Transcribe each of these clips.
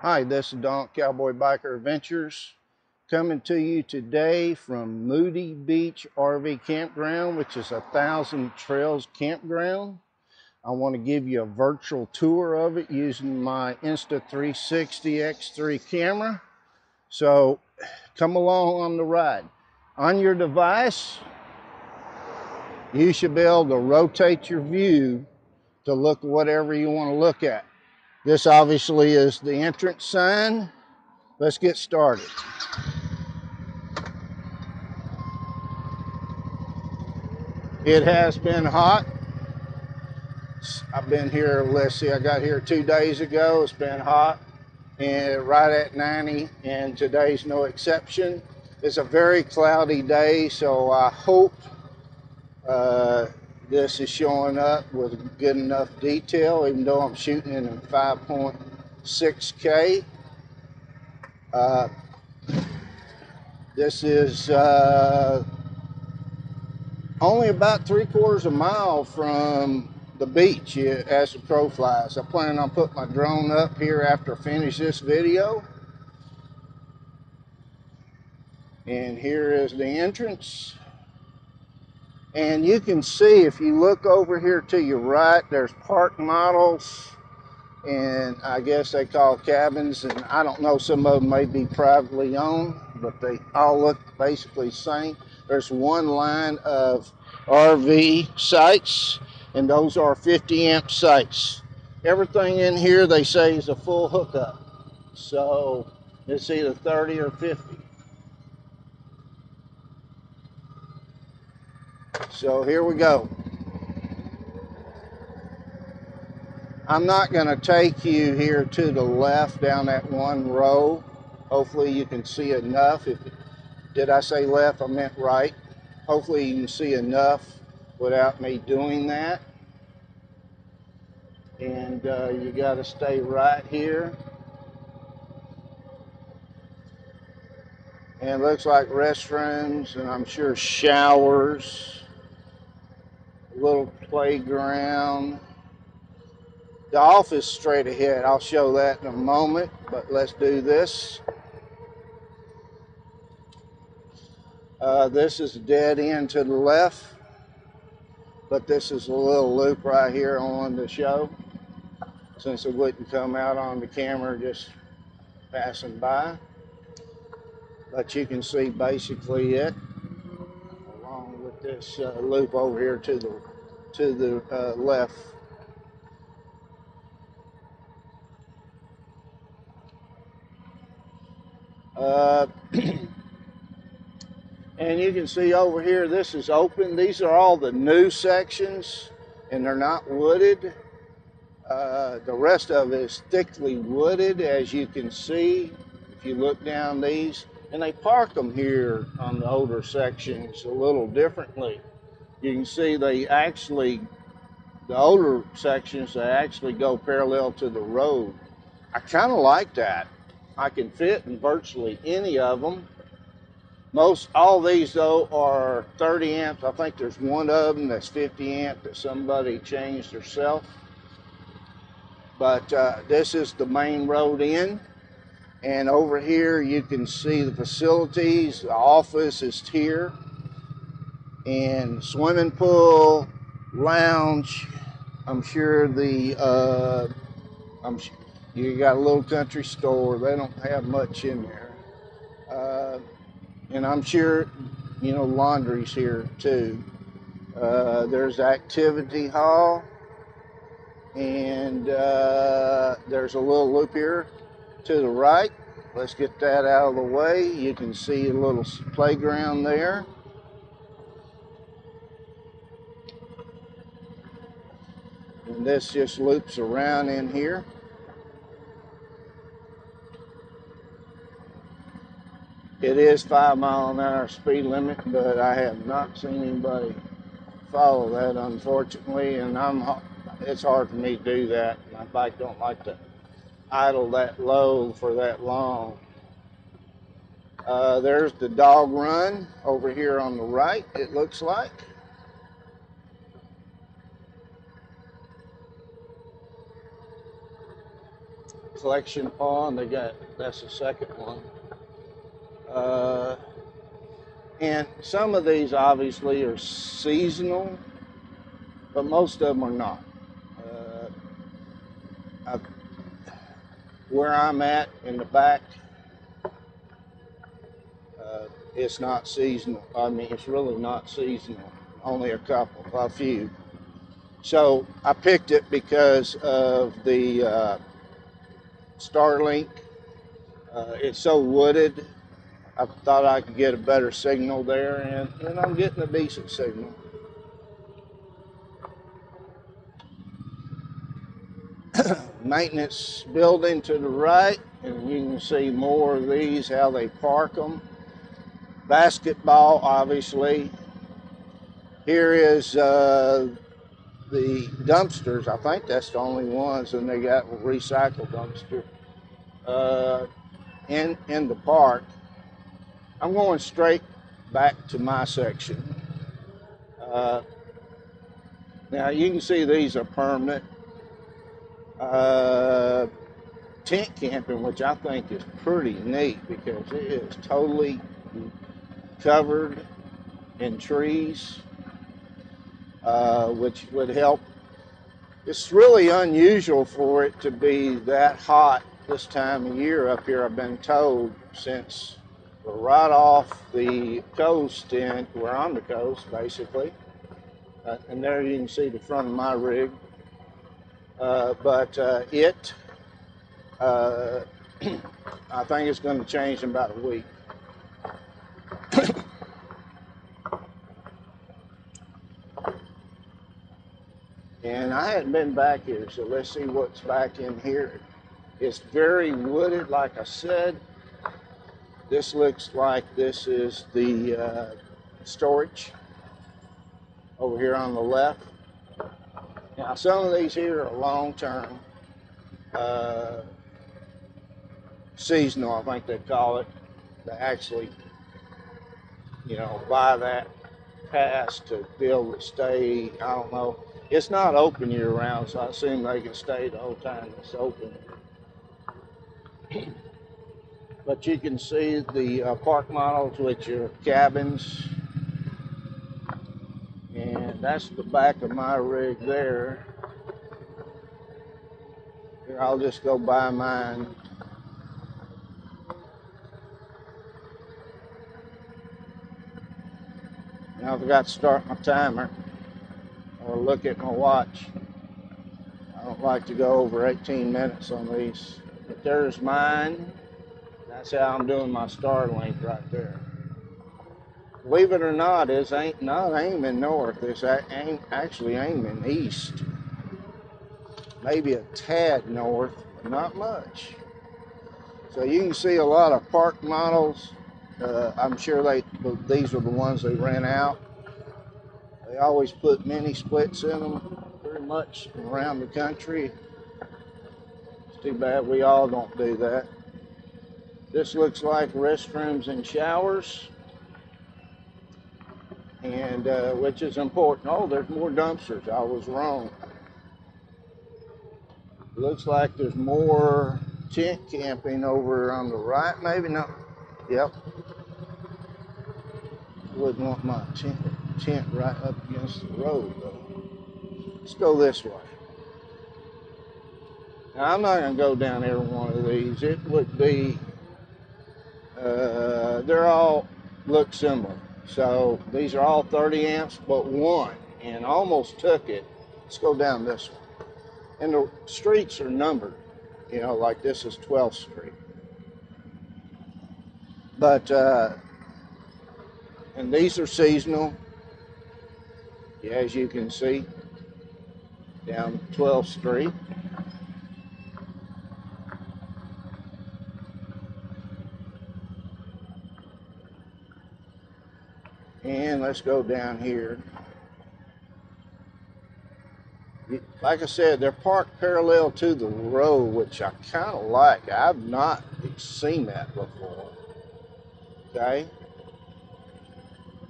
Hi, this is Don Cowboy Biker Adventures coming to you today from Moody Beach RV Campground, which is a Thousand Trails campground. I want to give you a virtual tour of it using my Insta360 X3 camera. So come along on the ride. On your device, you should be able to rotate your view to look whatever you want to look at. This obviously is the entrance sign. Let's get started. It has been hot. I've been here, let's see, I got here 2 days ago. It's been hot and right at 90, and today's no exception. It's a very cloudy day, so I hope this is showing up with good enough detail, even though I'm shooting it in 5.6K. This is only about 3/4 of a mile from the beach as the crow flies. I plan on putting my drone up here after I finish this video. And here is the entrance. And you can see, if you look over here to your right, there's park models, and I guess they call cabins, and I don't know, some of them may be privately owned, but they all look basically the same. There's one line of RV sites, and those are 50 amp sites. Everything in here, they say, is a full hookup. So it's either 30 or 50. So here we go. I'm not going to take you here to the left down that one row. Hopefully you can see enough. Did I say left? I meant right. Hopefully you can see enough without me doing that. And you got to stay right here. And it looks like restrooms, and I'm sure showers. Little playground. The office straight ahead. I'll show that in a moment, but let's do this. This is a dead end to the left, but this is a little loop right here on the show. Since it wouldn't come out on the camera, just passing by. But you can see basically it along with this loop over here to the left. And you can see over here, this is open. These are all the new sections, and they're not wooded. The rest of it is thickly wooded, as you can see if you look down these. And they park them here on the older sections a little differently. You can see they actually, the older sections, they actually go parallel to the road. I kind of like that. I can fit in virtually any of them. All these though are 30 amps. I think there's one of them that's 50 amp that somebody changed herself. But this is the main road in. And over here you can see the facilities. The office is here, and swimming pool, lounge. I'm sure the you got a little country store. They don't have much in there, and I'm sure, you know, laundry's here too. There's activity hall, and there's a little loop here to the right. Let's get that out of the way. You can see a little playground there. And this just loops around in here. It is 5 mile an hour speed limit, but I have not seen anybody follow that, unfortunately, and it's hard for me to do that. My bike don't like to idle that low for that long. There's the dog run over here on the right, it looks like. collection pond. They got, that's the second one. And some of these obviously are seasonal, but most of them are not. Where I'm at in the back, it's not seasonal. I mean, it's really not seasonal. Only a few. So I picked it because of the Starlink. It's so wooded. I thought I could get a better signal there, and I'm getting a decent signal. Maintenance building to the right, and you can see more of these, how they park them. Basketball, obviously. Here is the dumpsters. I think that's the only ones, and they got a recycled dumpster in the park. I'm going straight back to my section. Now you can see these are permanent. Tent camping, which I think is pretty neat because it is totally covered in trees, which would help. It's really unusual for it to be that hot this time of year up here. I've been told since we're right off the coast, and we're on the coast basically. And there you can see the front of my rig. I think it's going to change in about a week. And I hadn't been back here, so let's see what's back in here. It's very wooded, like I said. This looks like this is the storage over here on the left. Now, some of these here are long-term, seasonal, I think they call it. They actually, you know, buy that pass to be able to stay, I don't know. It's not open year-round, so I assume they can stay the whole time it's open. But you can see the park models, which are cabins. And that's the back of my rig there. Here, I'll just go by mine. And I forgot to start my timer or look at my watch. I don't like to go over 18 minutes on these. But there's mine. That's how I'm doing my Starlink right there. Believe it or not, this ain't not aiming north. It's actually aiming east. Maybe a tad north, but not much. So you can see a lot of park models. I'm sure these are the ones they rent out. They always put mini splits in them pretty much around the country. It's too bad we all don't do that. This looks like restrooms and showers. And which is important. Oh, there's more dumpsters. I was wrong. Looks like there's more tent camping over on the right. Maybe not. Yep. Wouldn't want my tent right up against the road though. Let's go this way. Now I'm not going to go down every one of these. It would be. They're all look similar. So these are all 30 amps, but one, and almost took it. Let's go down this one. And the streets are numbered, you know, like this is 12th Street. But, and these are seasonal, as you can see, down 12th Street. And let's go down here. Like I said, they're parked parallel to the road, which I kind of like. I've not seen that before. Okay.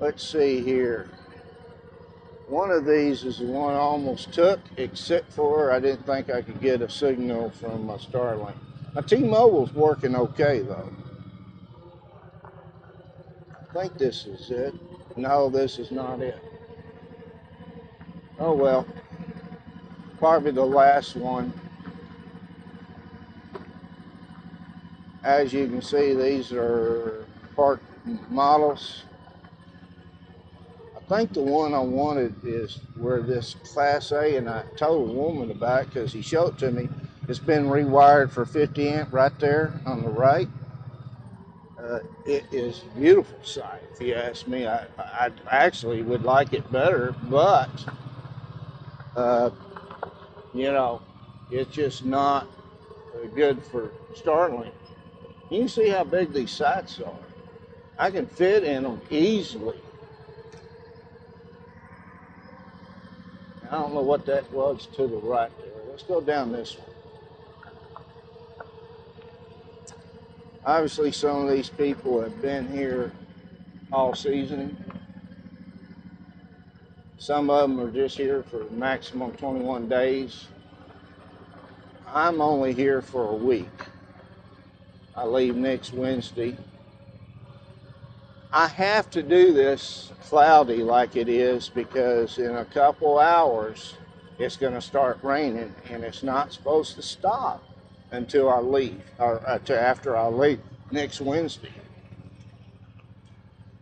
Let's see here. One of these is the one I almost took, except for I didn't think I could get a signal from my Starlink. My T-Mobile's working okay though. I think this is it. No, this is not it. Oh well. Probably the last one. As you can see, these are park models. I think the one I wanted is where this Class A, and I told a woman about it because he showed it to me. It's been rewired for 50 amp right there on the right. It is a beautiful sight. If you ask me, I actually would like it better, but you know, it's just not good for Starlink. You can see how big these sites are. I can fit in them easily. I don't know what that was to the right there. Let's go down this one. Obviously, some of these people have been here all season. Some of them are just here for maximum 21 days. I'm only here for a week. I leave next Wednesday. I have to do this cloudy like it is because in a couple hours it's going to start raining, and it's not supposed to stop until I leave, or after I leave next Wednesday.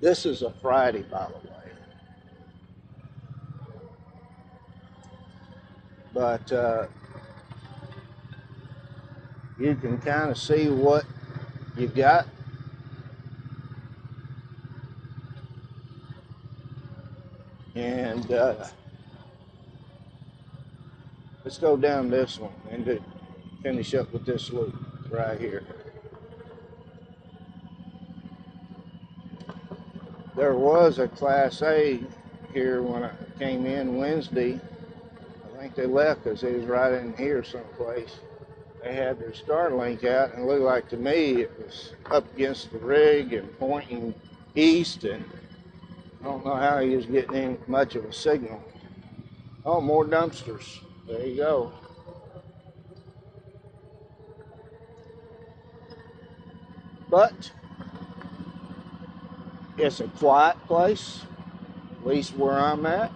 This is a Friday, by the way. But you can kind of see what you've got. And let's go down this one and finish up with this loop right here. There was a Class A here when I came in Wednesday. I think they left because it was right in here someplace. They had their Starlink out, and it looked like to me it was up against the rig and pointing east, and I don't know how he was getting in much of a signal. Oh, more dumpsters. There you go. But it's a quiet place, at least where I'm at.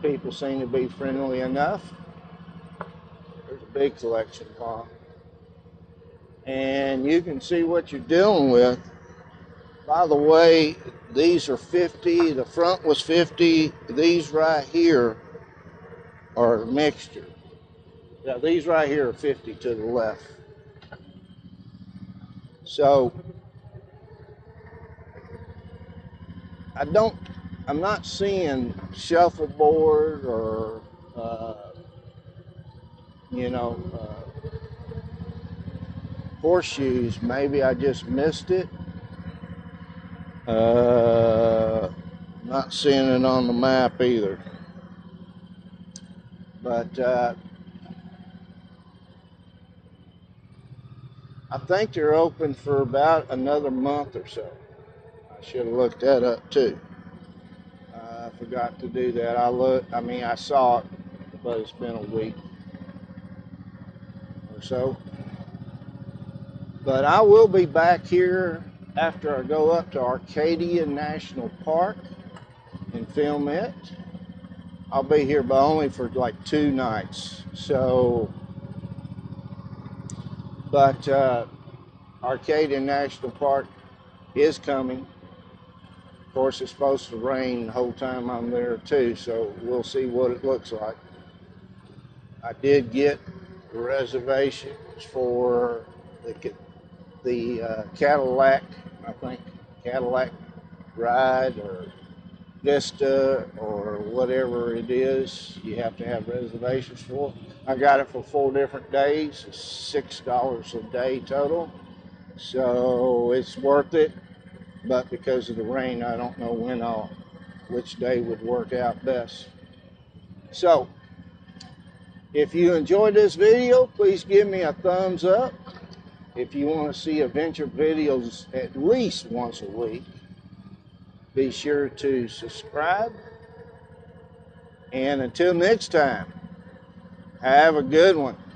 People seem to be friendly enough. There's a big collection pond. And you can see what you're dealing with. By the way, these are 50, the front was 50, these right here are a mixture. Yeah, these right here are 50 to the left. So, I'm not seeing shuffleboard or, you know, horseshoes. Maybe I just missed it. Not seeing it on the map either, but I think they're open for about another month or so. I should have looked that up too. I forgot to do that. I saw it, but it's been a week or so. But I will be back here after I go up to Acadia National Park and film it. I'll be here, but only for like 2 nights. So, but Acadia National Park is coming. Of course, it's supposed to rain the whole time I'm there too, so we'll see what it looks like. I did get reservations for the Cadillac, I think, Cadillac Ride or Vista or whatever it is. You have to have reservations for it. I got it for 4 different days, $6 a day total. So it's worth it, but because of the rain, I don't know which day would work out best. So if you enjoyed this video, please give me a thumbs up. If you want to see adventure videos at least once a week, be sure to subscribe. And until next time, have a good one.